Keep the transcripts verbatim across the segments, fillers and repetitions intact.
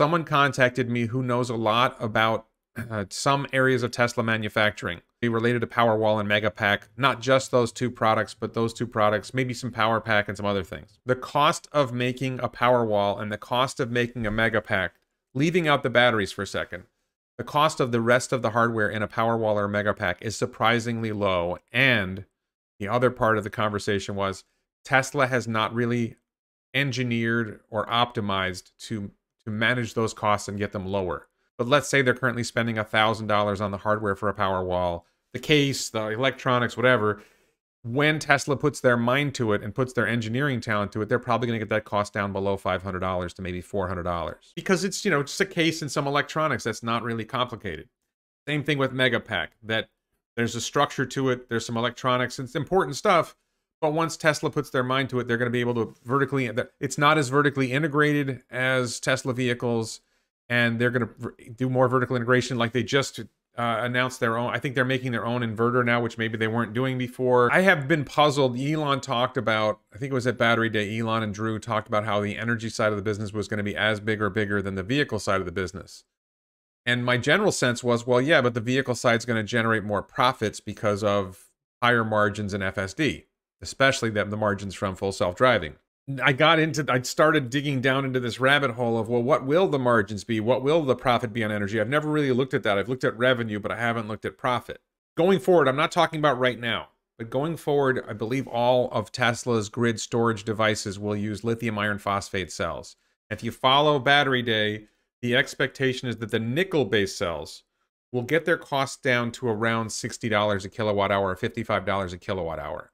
someone contacted me who knows a lot about uh, some areas of Tesla manufacturing. Be related to Powerwall and Megapack, not just those two products, but those two products, maybe some Powerpack and some other things. The cost of making a Powerwall and the cost of making a Megapack, leaving out the batteries for a second, the cost of the rest of the hardware in a Powerwall or Megapack is surprisingly low. And the other part of the conversation was Tesla has not really engineered or optimized to, to manage those costs and get them lower. But let's say they're currently spending one thousand dollars on the hardware for a Powerwall, the case, the electronics, whatever. When Tesla puts their mind to it and puts their engineering talent to it, they're probably going to get that cost down below five hundred dollars to maybe four hundred dollars. Because it's, you know, just a case and some electronics that's not really complicated. Same thing with Megapack, that there's a structure to it, there's some electronics, and it's important stuff. But once Tesla puts their mind to it, they're going to be able to vertically, it's not as vertically integrated as Tesla vehicles, and they're going to do more vertical integration like they just uh, announced their own. I think they're making their own inverter now, which maybe they weren't doing before. I have been puzzled. Elon talked about, I think it was at Battery Day, Elon and Drew talked about how the energy side of the business was going to be as big or bigger than the vehicle side of the business. And my general sense was, well, yeah, but the vehicle side's going to generate more profits because of higher margins in F S D. Especially the, the margins from full self-driving. I got into, I started digging down into this rabbit hole of, well, what will the margins be? What will the profit be on energy? I've never really looked at that. I've looked at revenue, but I haven't looked at profit. Going forward, I'm not talking about right now, but going forward, I believe all of Tesla's grid storage devices will use lithium iron phosphate cells. If you follow Battery Day, the expectation is that the nickel-based cells will get their costs down to around sixty dollars a kilowatt hour or fifty-five dollars a kilowatt hour.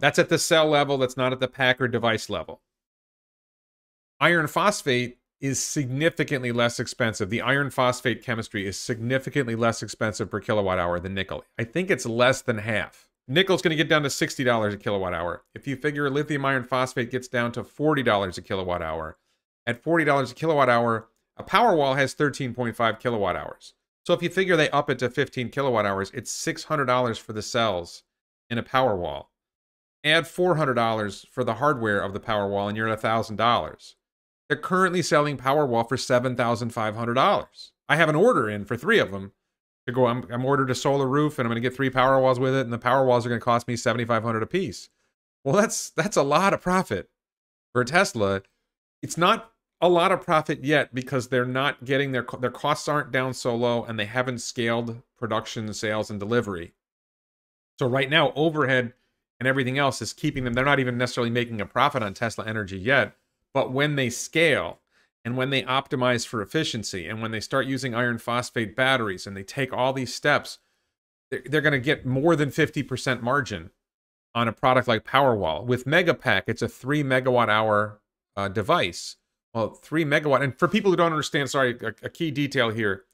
That's at the cell level. That's not at the pack or device level. Iron phosphate is significantly less expensive. The iron phosphate chemistry is significantly less expensive per kilowatt hour than nickel. I think it's less than half. Nickel's going to get down to sixty dollars a kilowatt hour. If you figure lithium iron phosphate gets down to forty dollars a kilowatt hour, at forty dollars a kilowatt hour, a Powerwall has thirteen point five kilowatt hours. So if you figure they up it to fifteen kilowatt hours, it's six hundred dollars for the cells in a Powerwall. Add four hundred dollars for the hardware of the Powerwall and you're at one thousand dollars. They're currently selling Powerwall for seven thousand five hundred dollars. I have an order in for three of them to go. I'm, I'm ordered a solar roof and I'm going to get three Powerwalls with it, and the Powerwalls are going to cost me seven thousand five hundred dollars a piece. Well, that's, that's a lot of profit for Tesla. It's not a lot of profit yet because they're not getting their, their costs aren't down so low and they haven't scaled production, sales, and delivery. So right now, overhead and everything else is keeping them. They're not even necessarily making a profit on Tesla Energy yet, but when they scale and when they optimize for efficiency and when they start using iron phosphate batteries and they take all these steps, they're, they're going to get more than fifty percent margin on a product like Powerwall. With Megapack, it's a three megawatt hour uh, device. Well, three megawatt, and for people who don't understand, sorry, a, a key detail here,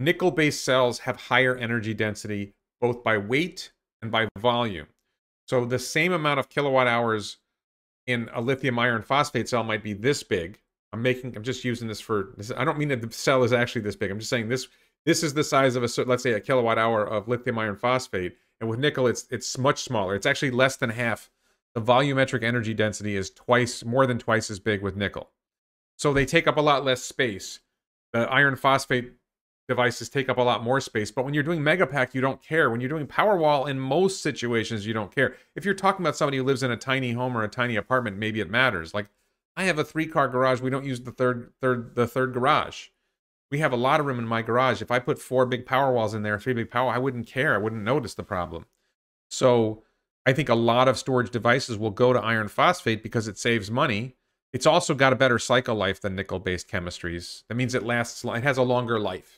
nickel-based cells have higher energy density, both by weight and by volume. So the same amount of kilowatt hours in a lithium iron phosphate cell might be this big. I'm making, I'm just using this for, I don't mean that the cell is actually this big. I'm just saying this, this is the size of a, let's say a kilowatt hour of lithium iron phosphate. And with nickel, it's, it's much smaller. It's actually less than half. The volumetric energy density is twice, more than twice as big with nickel. So they take up a lot less space. The iron phosphate devices take up a lot more space, but when you're doing Megapack, you don't care. When you're doing Powerwall, in most situations, you don't care. If you're talking about somebody who lives in a tiny home or a tiny apartment, maybe it matters. Like, I have a three-car garage. We don't use the third, third, the third garage. We have a lot of room in my garage. If I put four big Powerwalls in there, three big Powerwalls, I wouldn't care. I wouldn't notice the problem. So I think a lot of storage devices will go to iron phosphate because it saves money. It's also got a better cycle life than nickel-based chemistries. That means it lasts, it has a longer life.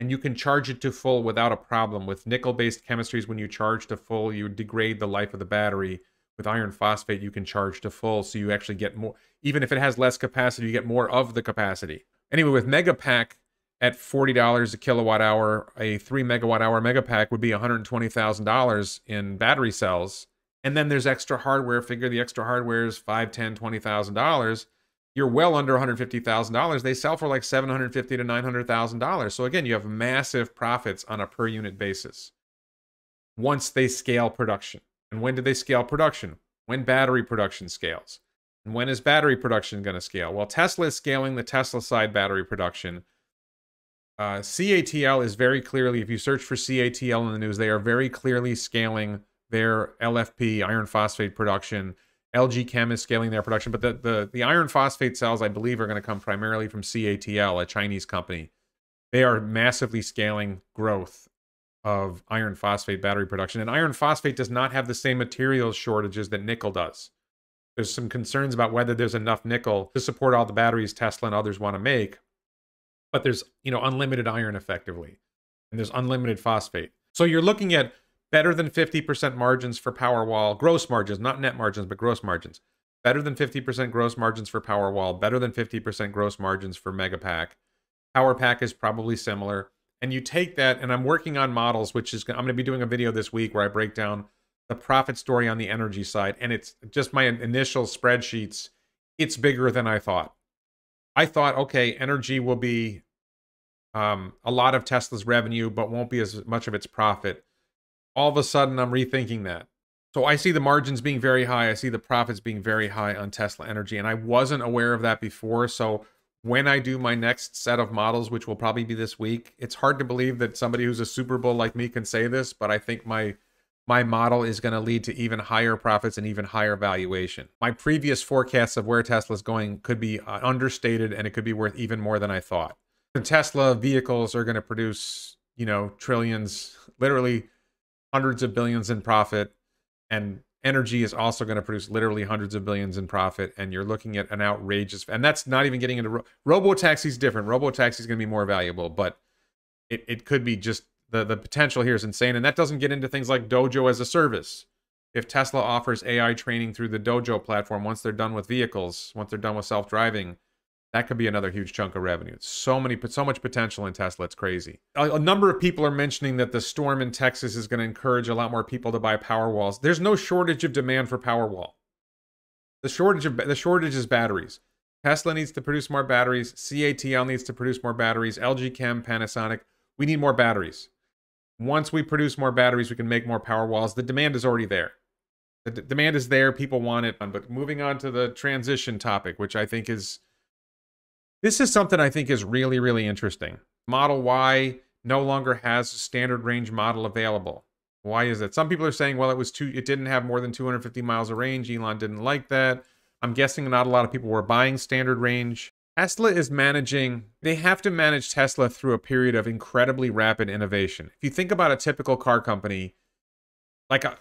And you can charge it to full without a problem. With nickel-based chemistries, when you charge to full, you degrade the life of the battery. With iron phosphate, you can charge to full, so you actually get more. Even if it has less capacity, you get more of the capacity. Anyway, with Megapack, at forty dollars a kilowatt hour, a three megawatt hour Megapack would be one hundred twenty thousand dollars in battery cells. And then there's extra hardware. Figure the extra hardware is five, ten, twenty thousand dollars. You're well under one hundred fifty thousand dollars. They sell for like seven hundred fifty thousand to nine hundred thousand dollars. So again, you have massive profits on a per unit basis once they scale production. And when do they scale production? When battery production scales. And when is battery production going to scale? Well, Tesla is scaling the Tesla side battery production. Uh, C A T L is very clearly, if you search for C A T L in the news, they are very clearly scaling their L F P, iron phosphate production. L G Chem is scaling their production, but the, the, the iron phosphate cells, I believe, are going to come primarily from C A T L, a Chinese company. They are massively scaling growth of iron phosphate battery production. And iron phosphate does not have the same material shortages that nickel does. There's some concerns about whether there's enough nickel to support all the batteries Tesla and others want to make, but there's, you know, unlimited iron effectively, and there's unlimited phosphate. So you're looking at better than fifty percent margins for Powerwall, gross margins, not net margins, but gross margins. Better than fifty percent gross margins for Powerwall, better than fifty percent gross margins for Megapack. Powerpack is probably similar. And you take that, and I'm working on models, which is, I'm going to be doing a video this week where I break down the profit story on the energy side, and it's just my initial spreadsheets, it's bigger than I thought. I thought, okay, energy will be um, a lot of Tesla's revenue, but won't be as much of its profit. All of a sudden, I'm rethinking that. So I see the margins being very high. I see the profits being very high on Tesla Energy, and I wasn't aware of that before. So when I do my next set of models, which will probably be this week, it's hard to believe that somebody who's a Super Bowl like me can say this, but I think my My model is going to lead to even higher profits and even higher valuation. My previous forecasts of where Tesla's going could be understated, and it could be worth even more than I thought. The Tesla vehicles are going to produce, you know, trillions, literally hundreds of billions in profit. And energy is also going to produce literally hundreds of billions in profit. And you're looking at an outrageous, and that's not even getting into ro RoboTaxi is different. RoboTaxi is going to be more valuable, but it, it could be just, The, the potential here is insane, and that doesn't get into things like Dojo as a service. If Tesla offers A I training through the Dojo platform, once they're done with vehicles, once they're done with self-driving, that could be another huge chunk of revenue. So many, so much potential in Tesla, it's crazy. A, a number of people are mentioning that the storm in Texas is going to encourage a lot more people to buy Powerwalls. There's no shortage of demand for Powerwall. The shortage, of, the shortage is batteries. Tesla needs to produce more batteries. C A T L needs to produce more batteries. L G Chem, Panasonic, we need more batteries. Once we produce more batteries, we can make more Powerwalls. The demand is already there. The d demand is there. People want it. But moving on to the transition topic, which I think is... This is something I think is really, really interesting. Model Y no longer has a standard range model available. Why is that? Some people are saying, well, it was too, it didn't have more than two hundred fifty miles of range. Elon didn't like that. I'm guessing not a lot of people were buying standard range. Tesla is managing, they have to manage Tesla through a period of incredibly rapid innovation. If you think about a typical car company, like a,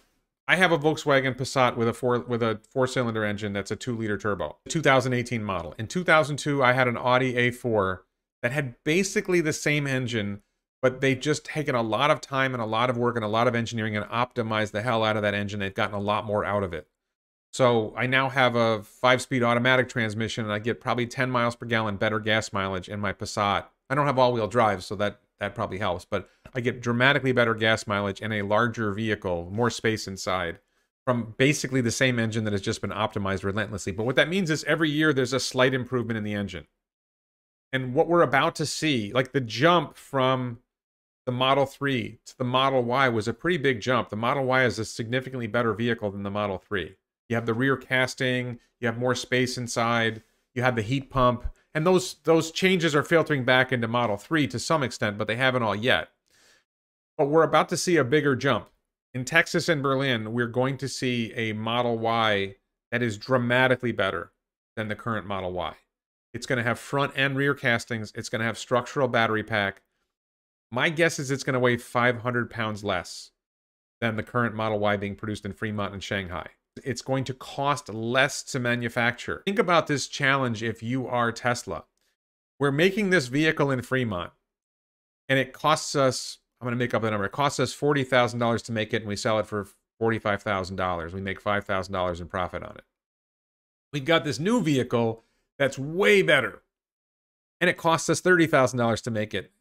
I have a Volkswagen Passat with a four with a four-cylinder engine that's a two-liter turbo, two thousand eighteen model. In two thousand two, I had an Audi A four that had basically the same engine, but they've just taken a lot of time and a lot of work and a lot of engineering and optimized the hell out of that engine. They've gotten a lot more out of it. So I now have a five-speed automatic transmission, and I get probably ten miles per gallon better gas mileage in my Passat. I don't have all-wheel drive, so that, that probably helps, but I get dramatically better gas mileage in a larger vehicle, more space inside, from basically the same engine that has just been optimized relentlessly. But what that means is every year there's a slight improvement in the engine. And what we're about to see, like the jump from the Model three to the Model Y was a pretty big jump. The Model Y is a significantly better vehicle than the Model three. You have the rear casting, you have more space inside, you have the heat pump, and those those changes are filtering back into Model three to some extent, but they haven't all yet. But we're about to see a bigger jump. In Texas and Berlin, we're going to see a Model Y that is dramatically better than the current Model Y. It's going to have front and rear castings. It's going to have structural battery pack. My guess is it's going to weigh five hundred pounds less than the current Model Y being produced in Fremont and Shanghai. It's going to cost less to manufacture. Think about this challenge if you are Tesla. We're making this vehicle in Fremont, and it costs us, I'm going to make up the number, it costs us forty thousand dollars to make it, and we sell it for forty-five thousand dollars. We make five thousand dollars in profit on it. We got this new vehicle that's way better, and it costs us thirty thousand dollars to make it.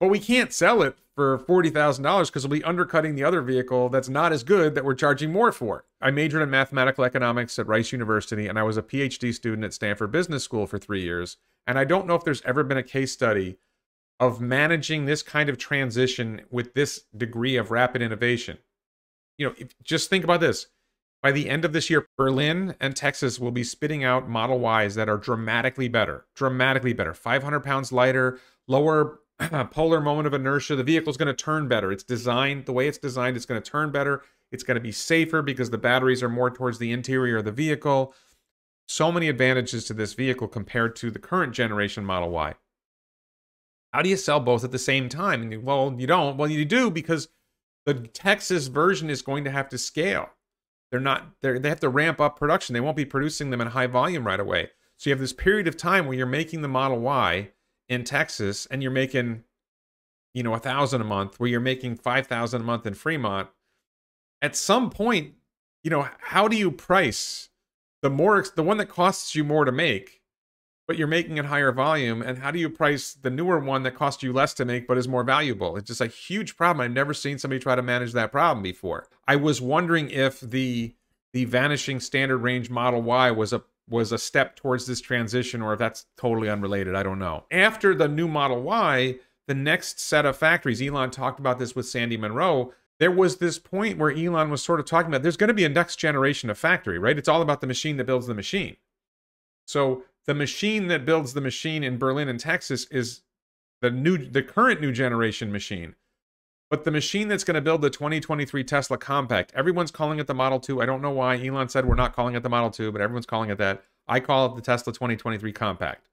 But we can't sell it for forty thousand dollars because we'll be undercutting the other vehicle that's not as good that we're charging more for. I majored in mathematical economics at Rice University, and I was a PhD student at Stanford Business School for three years. And I don't know if there's ever been a case study of managing this kind of transition with this degree of rapid innovation. You know, if, just think about this. By the end of this year, Berlin and Texas will be spitting out Model Ys that are dramatically better, dramatically better, five hundred pounds lighter, lower polar moment of inertia. The vehicle is going to turn better. It's designed, the way it's designed, it's going to turn better. It's going to be safer because the batteries are more towards the interior of the vehicle. So many advantages to this vehicle compared to the current generation Model Y. How do you sell both at the same time? Well, you don't. Well, you do, because the Texas version is going to have to scale. They're not, they're, they have to ramp up production. They won't be producing them in high volume right away. So you have this period of time where you're making the Model Y in Texas and you're making, you know, a thousand a month, where you're making five thousand a month in Fremont. At some point, you know, how do you price the more, the one that costs you more to make, but you're making it higher volume? And how do you price the newer one that costs you less to make, but is more valuable? It's just a huge problem. I've never seen somebody try to manage that problem before. I was wondering if the, the vanishing standard range Model Y was a, was a step towards this transition, or if that's totally unrelated. I don't know. After the new Model Y, the next set of factories, Elon talked about this with Sandy Monroe, there was this point where Elon was sort of talking about, there's going to be a next generation of factory, right? It's all about the machine that builds the machine. So the machine that builds the machine in Berlin and Texas is the new, the current new generation machine. But the machine that's going to build the twenty twenty-three Tesla Compact, everyone's calling it the Model two. I don't know why. Elon said we're not calling it the Model two, but everyone's calling it that. I call it the Tesla twenty twenty-three Compact.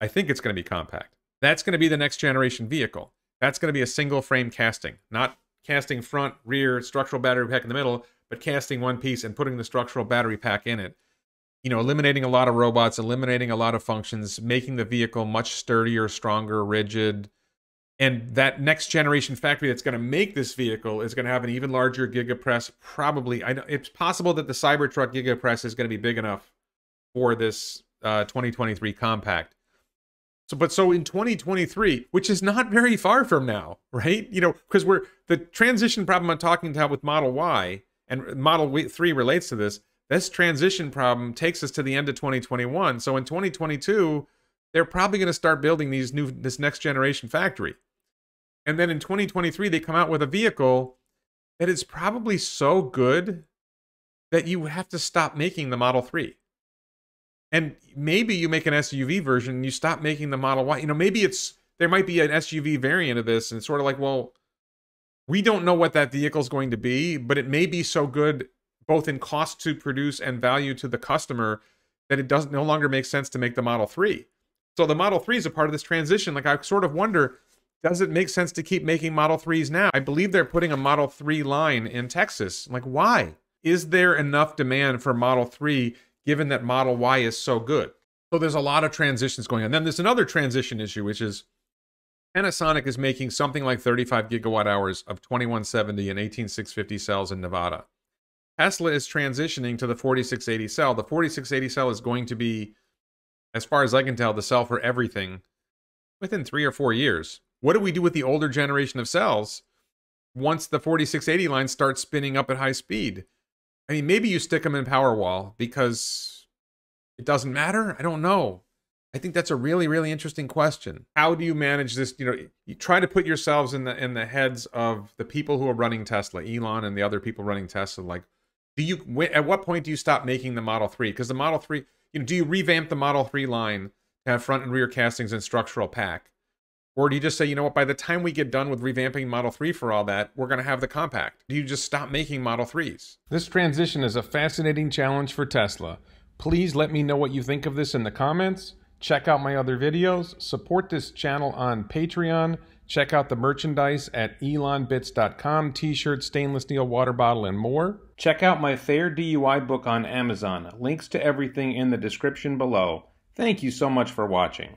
I think it's going to be compact. That's going to be the next generation vehicle. That's going to be a single frame casting, not casting front, rear, structural battery pack in the middle, but casting one piece and putting the structural battery pack in it. You know, eliminating a lot of robots, eliminating a lot of functions, making the vehicle much sturdier, stronger, rigid. And that next generation factory that's going to make this vehicle is going to have an even larger Giga Press. Probably, I know it's possible that the Cybertruck Giga Press is going to be big enough for this uh, twenty twenty-three Compact. So, but so in twenty twenty-three, which is not very far from now, right? You know, because we're the transition problem I'm talking about with Model Y, and Model three relates to this. This transition problem takes us to the end of twenty twenty-one. So in twenty twenty-two, they're probably going to start building these new, this next generation factory. And then in twenty twenty-three, they come out with a vehicle that is probably so good that you have to stop making the Model three. And maybe you make an S U V version and you stop making the Model Y. You know, maybe it's, there might be an S U V variant of this, and it's sort of like, well, we don't know what that vehicle is going to be, but it may be so good both in cost to produce and value to the customer that it doesn't no longer make sense to make the Model three. So the Model three is a part of this transition. Like, I sort of wonder, does it make sense to keep making Model threes now? I believe they're putting a Model three line in Texas. Like, why? Is there enough demand for Model three given that Model Y is so good? So there's a lot of transitions going on. Then there's another transition issue, which is Panasonic is making something like thirty-five gigawatt hours of twenty-one seventy and eighteen six fifty cells in Nevada. Tesla is transitioning to the forty-six eighty cell. The forty-six eighty cell is going to be, as far as I can tell, the cell for everything within three or four years. What do we do with the older generation of cells once the forty-six eighty line starts spinning up at high speed? I mean, maybe you stick them in Powerwall because it doesn't matter. I don't know. I think that's a really, really interesting question. How do you manage this? You know, you try to put yourselves in the in the heads of the people who are running Tesla, Elon and the other people running Tesla. Like, do you, at what point do you stop making the Model three? Because the Model three, you know, do you revamp the Model three line to have front and rear castings and structural pack? Or do you just say, you know what, by the time we get done with revamping Model three for all that, we're going to have the Compact? Do you just stop making Model threes? This transition is a fascinating challenge for Tesla. Please let me know what you think of this in the comments. Check out my other videos. Support this channel on Patreon. Check out the merchandise at elon bits dot com, t-shirts, stainless steel water bottle, and more. Check out my Fair D U I book on Amazon. Links to everything in the description below. Thank you so much for watching.